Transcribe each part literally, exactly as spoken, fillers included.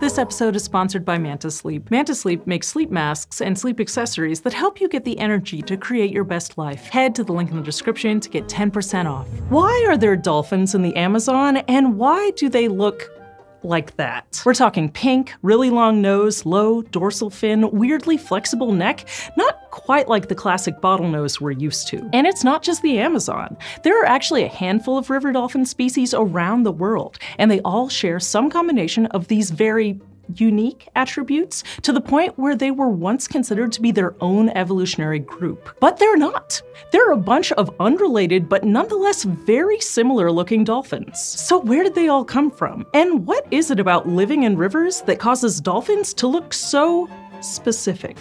This episode is sponsored by Manta Sleep. Manta Sleep makes sleep masks and sleep accessories that help you get the energy to create your best life. Head to the link in the description to get ten percent off. Why are there dolphins in the Amazon, and why do they look like that? We're talking pink, really long nose, low dorsal fin, weirdly flexible neck, not quite like the classic bottlenose we're used to. And it's not just the Amazon. There are actually a handful of river dolphin species around the world, and they all share some combination of these very unique attributes to the point where they were once considered to be their own evolutionary group. But they're not. They're a bunch of unrelated but nonetheless very similar looking dolphins. So where did they all come from? And what is it about living in rivers that causes dolphins to look so specific?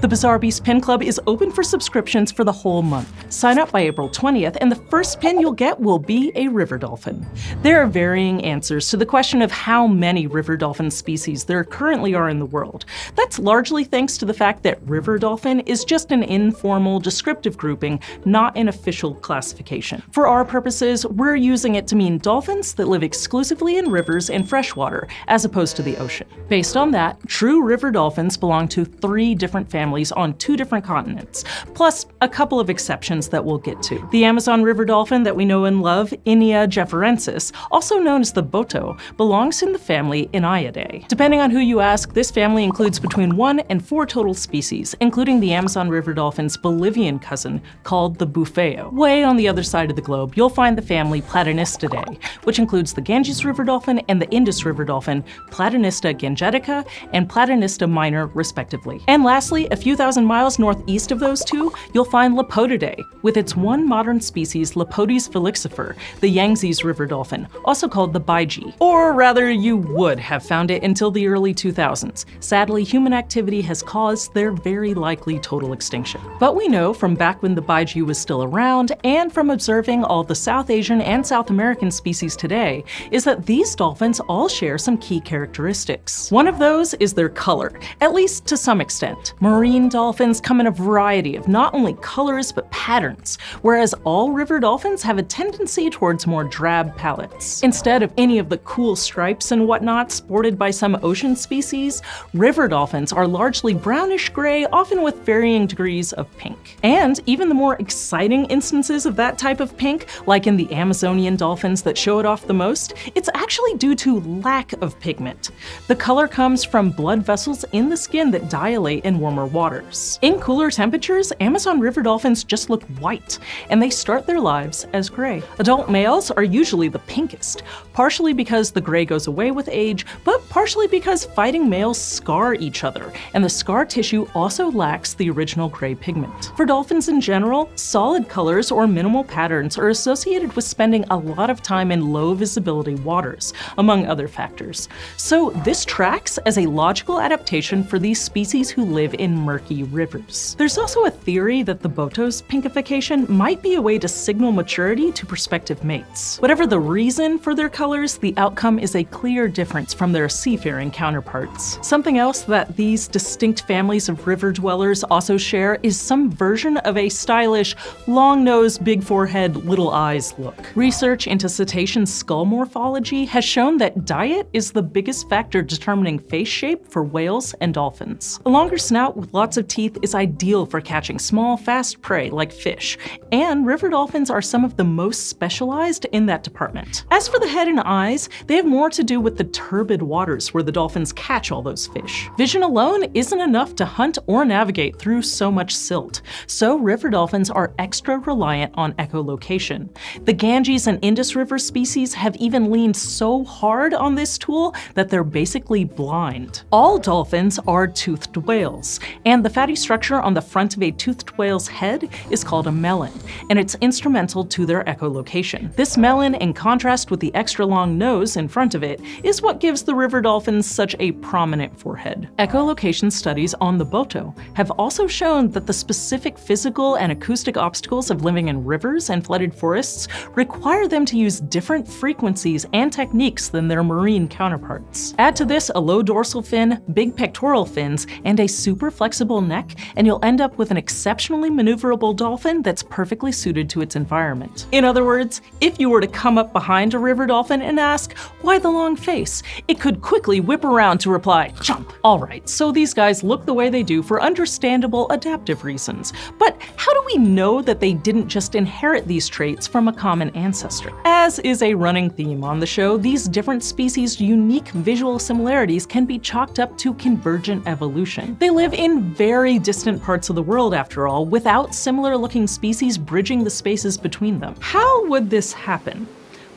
The Bizarre Beasts Pin Club is open for subscriptions for the whole month. Sign up by April twentieth, and the first pin you'll get will be a river dolphin. There are varying answers to the question of how many river dolphin species there currently are in the world. That's largely thanks to the fact that river dolphin is just an informal, descriptive grouping, not an official classification. For our purposes, we're using it to mean dolphins that live exclusively in rivers and freshwater, as opposed to the ocean. Based on that, true river dolphins belong to three different families on two different continents, plus a couple of exceptions that we'll get to. The Amazon river dolphin that we know and love, Inia geoffrensis, also known as the Boto, belongs in the family Iniidae. Depending on who you ask, this family includes between one and four total species, including the Amazon river dolphin's Bolivian cousin called the Bufeo. Way on the other side of the globe, you'll find the family Platanistidae, which includes the Ganges River dolphin and the Indus River dolphin, Platanista gangetica and Platanista minor, respectively. And lastly, a few thousand miles northeast of those two, you'll find Lipotidae, with its one modern species, Lipotes vexillifer, the Yangtze River dolphin, also called the Baiji. Or rather, you would have found it until the early two thousands. Sadly, human activity has caused their very likely total extinction. But we know from back when the Baiji was still around, and from observing all the South Asian and South American species today, is that these dolphins all share some key characteristics. One of those is their color, at least to some extent. Marine Marine dolphins come in a variety of not only colors but patterns, whereas all river dolphins have a tendency towards more drab palettes. Instead of any of the cool stripes and whatnot sported by some ocean species, river dolphins are largely brownish-gray, often with varying degrees of pink. And even the more exciting instances of that type of pink, like in the Amazonian dolphins that show it off the most, it's actually due to lack of pigment. The color comes from blood vessels in the skin that dilate in warmer water. Waters. In cooler temperatures, Amazon river dolphins just look white, and they start their lives as gray. Adult males are usually the pinkest, partially because the gray goes away with age, but partially because fighting males scar each other, and the scar tissue also lacks the original gray pigment. For dolphins in general, solid colors or minimal patterns are associated with spending a lot of time in low visibility waters, among other factors. So this tracks as a logical adaptation for these species who live in murky rivers. There's also a theory that the Boto's pinkification might be a way to signal maturity to prospective mates. Whatever the reason for their colors, the outcome is a clear difference from their seafaring counterparts. Something else that these distinct families of river dwellers also share is some version of a stylish, long nose, big forehead, little eyes look. Research into cetacean skull morphology has shown that diet is the biggest factor determining face shape for whales and dolphins. A longer snout with lots of teeth is ideal for catching small, fast prey like fish, and river dolphins are some of the most specialized in that department. As for the head and eyes, they have more to do with the turbid waters where the dolphins catch all those fish. Vision alone isn't enough to hunt or navigate through so much silt, so river dolphins are extra reliant on echolocation. The Ganges and Indus River species have even leaned so hard on this tool that they're basically blind. All dolphins are toothed whales, and the fatty structure on the front of a toothed whale's head is called a melon, and it's instrumental to their echolocation. This melon, in contrast with the extra long nose in front of it, is what gives the river dolphins such a prominent forehead. Echolocation studies on the Boto have also shown that the specific physical and acoustic obstacles of living in rivers and flooded forests require them to use different frequencies and techniques than their marine counterparts. Add to this a low dorsal fin, big pectoral fins, and a super flexible flexible neck, and you'll end up with an exceptionally maneuverable dolphin that's perfectly suited to its environment. In other words, if you were to come up behind a river dolphin and ask, why the long face? It could quickly whip around to reply, jump. Alright, so these guys look the way they do for understandable adaptive reasons, but how do we know that they didn't just inherit these traits from a common ancestor? As is a running theme on the show, these different species' unique visual similarities can be chalked up to convergent evolution. They live in very distant parts of the world, after all, without similar-looking species bridging the spaces between them. How would this happen?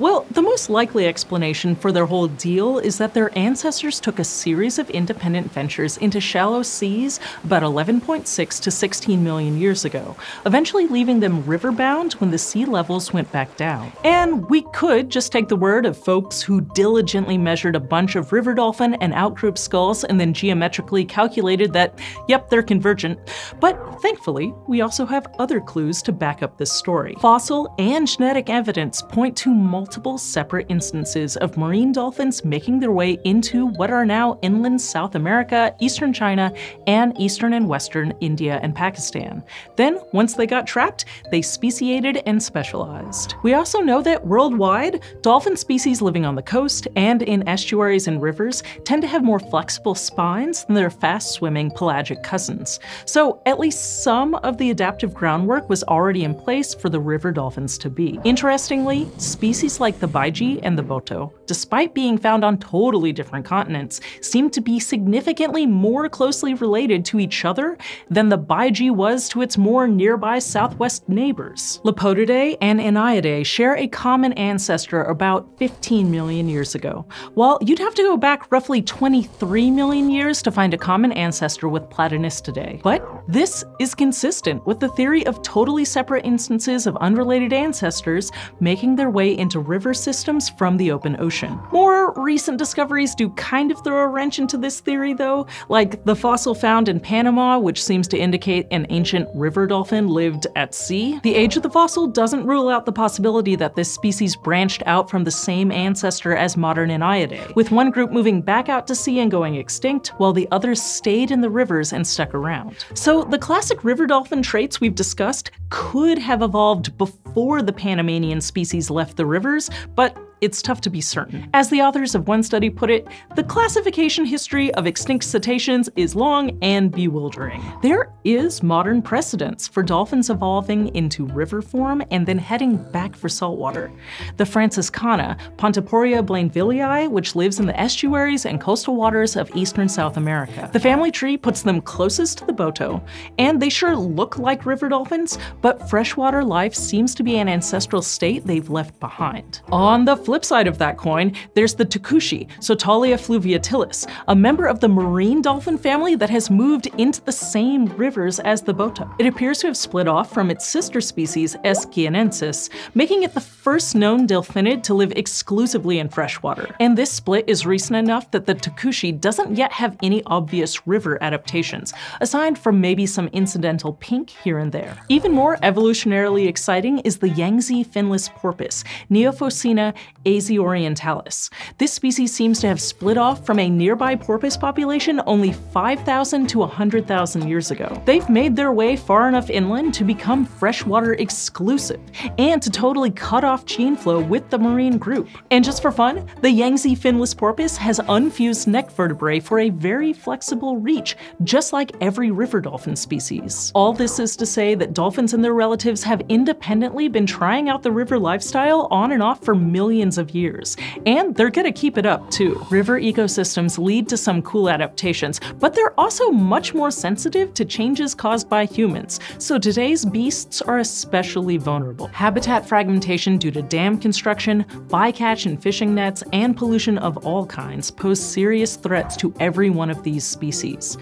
Well, the most likely explanation for their whole deal is that their ancestors took a series of independent ventures into shallow seas about eleven point six to sixteen million years ago, eventually leaving them riverbound when the sea levels went back down. And we could just take the word of folks who diligently measured a bunch of river dolphin and outgroup skulls and then geometrically calculated that, yep, they're convergent. But thankfully, we also have other clues to back up this story. Fossil and genetic evidence point to multiple multiple separate instances of marine dolphins making their way into what are now inland South America, eastern China, and eastern and western India and Pakistan. Then, once they got trapped, they speciated and specialized. We also know that worldwide, dolphin species living on the coast and in estuaries and rivers tend to have more flexible spines than their fast-swimming pelagic cousins. So at least some of the adaptive groundwork was already in place for the river dolphins to be. Interestingly, species like the Baiji and the Boto, despite being found on totally different continents, seem to be significantly more closely related to each other than the Baiji was to its more nearby southwest neighbors. Lipotidae and Iniidae share a common ancestor about fifteen million years ago, while you'd have to go back roughly twenty-three million years to find a common ancestor with Platanistidae. But this is consistent with the theory of totally separate instances of unrelated ancestors making their way into river systems from the open ocean. More recent discoveries do kind of throw a wrench into this theory though, like the fossil found in Panama, which seems to indicate an ancient river dolphin lived at sea. The age of the fossil doesn't rule out the possibility that this species branched out from the same ancestor as modern Iniidae, with one group moving back out to sea and going extinct, while the others stayed in the rivers and stuck around. So the classic river dolphin traits we've discussed could have evolved before the Panamanian species left the river, but it's tough to be certain. As the authors of one study put it, the classification history of extinct cetaceans is long and bewildering. There is modern precedence for dolphins evolving into river form and then heading back for saltwater. The Franciscana, Pontoporia blainvillei, which lives in the estuaries and coastal waters of eastern South America. The family tree puts them closest to the Boto, and they sure look like river dolphins, but freshwater life seems to be an ancestral state they've left behind. On the flip side of that coin, there's the Tucuxi, Sotalia fluviatilis, a member of the marine dolphin family that has moved into the same rivers as the Boto. It appears to have split off from its sister species, S. guianensis, making it the first known delphinid to live exclusively in freshwater. And this split is recent enough that the Tucuxi doesn't yet have any obvious river adaptations, aside from maybe some incidental pink here and there. Even more evolutionarily exciting is the Yangtze finless porpoise, Neophocaena aesiorientalis. This species seems to have split off from a nearby porpoise population only five thousand to one hundred thousand years ago. They've made their way far enough inland to become freshwater exclusive, and to totally cut off gene flow with the marine group. And just for fun, the Yangtze finless porpoise has unfused neck vertebrae for a very flexible reach, just like every river dolphin species. All this is to say that dolphins and their relatives have independently been trying out the river lifestyle on and off for millions of years, and they're gonna keep it up too. River ecosystems lead to some cool adaptations, but they're also much more sensitive to changes caused by humans, so today's beasts are especially vulnerable. Habitat fragmentation due to dam construction, bycatch and fishing nets, and pollution of all kinds pose serious threats to every one of these species.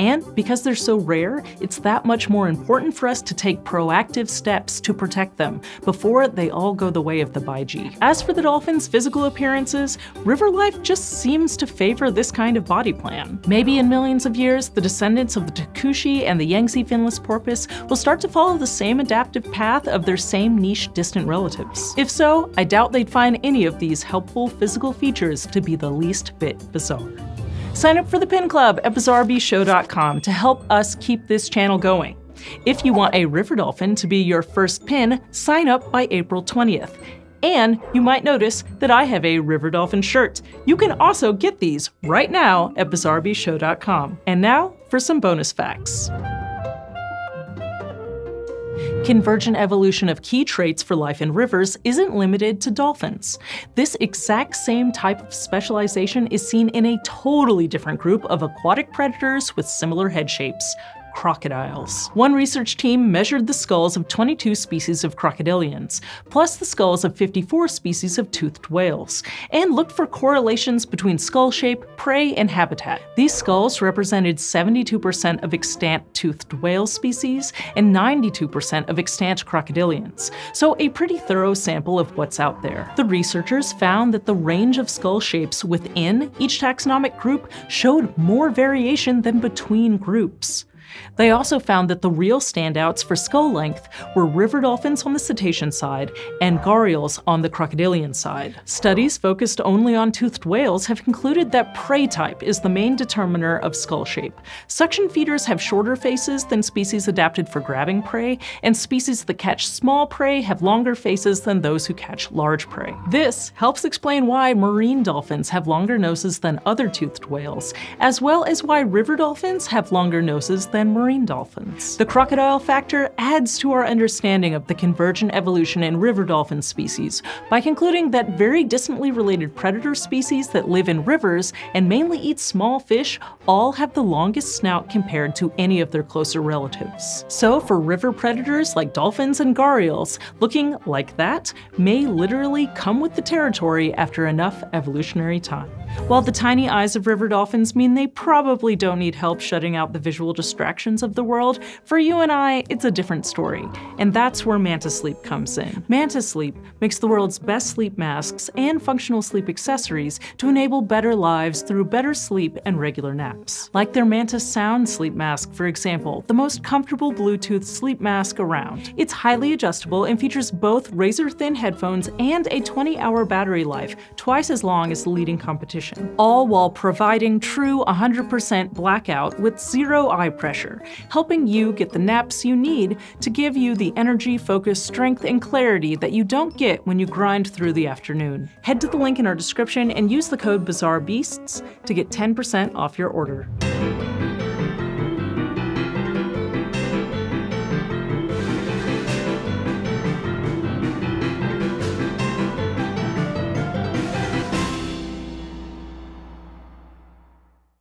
And because they're so rare, it's that much more important for us to take proactive steps to protect them before they all go the way of the Baiji. As for the dolphins' physical appearances, river life just seems to favor this kind of body plan. Maybe in millions of years, the descendants of the Tucuxi and the Yangtze finless porpoise will start to follow the same adaptive path of their same niche distant relatives. If so, I doubt they'd find any of these helpful physical features to be the least bit bizarre. Sign up for the Pin Club at bizarre beasts show dot com to help us keep this channel going. If you want a river dolphin to be your first pin, sign up by April twentieth. And you might notice that I have a river dolphin shirt. You can also get these right now at bizarre beasts show dot com. And now for some bonus facts. Convergent evolution of key traits for life in rivers isn't limited to dolphins. This exact same type of specialization is seen in a totally different group of aquatic predators with similar head shapes: crocodiles. One research team measured the skulls of twenty-two species of crocodilians, plus the skulls of fifty-four species of toothed whales, and looked for correlations between skull shape, prey, and habitat. These skulls represented seventy-two percent of extant toothed whale species and ninety-two percent of extant crocodilians, so a pretty thorough sample of what's out there. The researchers found that the range of skull shapes within each taxonomic group showed more variation than between groups. They also found that the real standouts for skull length were river dolphins on the cetacean side and gharials on the crocodilian side. Studies focused only on toothed whales have concluded that prey type is the main determiner of skull shape. Suction feeders have shorter faces than species adapted for grabbing prey, and species that catch small prey have longer faces than those who catch large prey. This helps explain why marine dolphins have longer noses than other toothed whales, as well as why river dolphins have longer noses than and marine dolphins. The crocodile factor adds to our understanding of the convergent evolution in river dolphin species by concluding that very distantly related predator species that live in rivers and mainly eat small fish all have the longest snout compared to any of their closer relatives. So for river predators like dolphins and gharials, looking like that may literally come with the territory after enough evolutionary time. While the tiny eyes of river dolphins mean they probably don't need help shutting out the visual distraction of the world, for you and I, it's a different story. And that's where Manta Sleep comes in. Manta Sleep makes the world's best sleep masks and functional sleep accessories to enable better lives through better sleep and regular naps. Like their Manta Sound Sleep Mask, for example, the most comfortable Bluetooth sleep mask around. It's highly adjustable and features both razor-thin headphones and a twenty hour battery life, twice as long as the leading competition. All while providing true one hundred percent blackout with zero eye pressure, helping you get the naps you need to give you the energy, focus, strength, and clarity that you don't get when you grind through the afternoon. Head to the link in our description and use the code BizarreBeasts to get ten percent off your order.